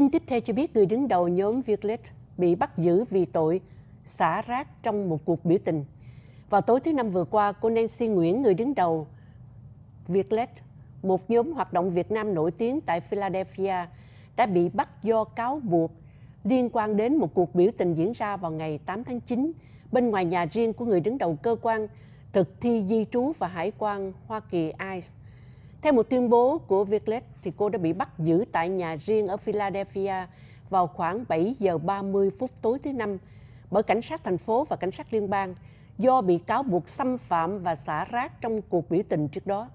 Tin tiếp theo cho biết người đứng đầu nhóm VietLead bị bắt giữ vì tội xả rác trong một cuộc biểu tình. Vào tối thứ Năm vừa qua, cô Nancy Nguyễn, người đứng đầu VietLead, một nhóm hoạt động Việt Nam nổi tiếng tại Philadelphia, đã bị bắt do cáo buộc liên quan đến một cuộc biểu tình diễn ra vào ngày 8 tháng 9 bên ngoài nhà riêng của người đứng đầu cơ quan thực thi di trú và hải quan Hoa Kỳ ICE. Theo một tuyên bố của VietLead, thì cô đã bị bắt giữ tại nhà riêng ở Philadelphia vào khoảng 7 giờ 30 phút tối thứ Năm bởi cảnh sát thành phố và cảnh sát liên bang do bị cáo buộc xâm phạm và xả rác trong cuộc biểu tình trước đó.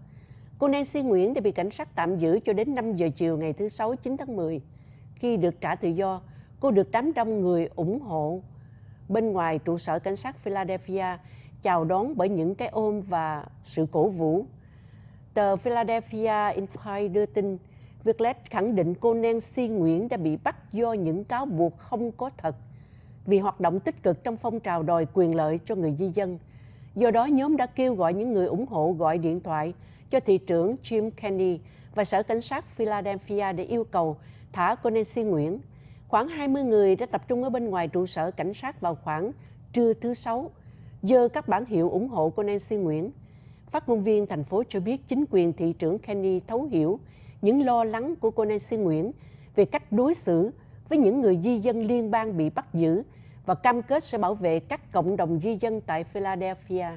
Cô Nancy Nguyễn đã bị cảnh sát tạm giữ cho đến 5 giờ chiều ngày thứ Sáu 9 tháng 10. Khi được trả tự do, cô được đám đông người ủng hộ bên ngoài trụ sở cảnh sát Philadelphia chào đón bởi những cái ôm và sự cổ vũ. Tờ Philadelphia Inquirer đưa tin, VietLead khẳng định cô Nancy Nguyễn đã bị bắt do những cáo buộc không có thật vì hoạt động tích cực trong phong trào đòi quyền lợi cho người di dân. Do đó, nhóm đã kêu gọi những người ủng hộ gọi điện thoại cho thị trưởng Jim Kenney và sở cảnh sát Philadelphia để yêu cầu thả cô Nancy Nguyễn. Khoảng 20 người đã tập trung ở bên ngoài trụ sở cảnh sát vào khoảng trưa thứ Sáu, giơ các bảng hiệu ủng hộ cô Nancy Nguyễn. Phát ngôn viên thành phố cho biết chính quyền thị trưởng Kenney thấu hiểu những lo lắng của cô Nancy Nguyễn về cách đối xử với những người di dân liên bang bị bắt giữ và cam kết sẽ bảo vệ các cộng đồng di dân tại Philadelphia.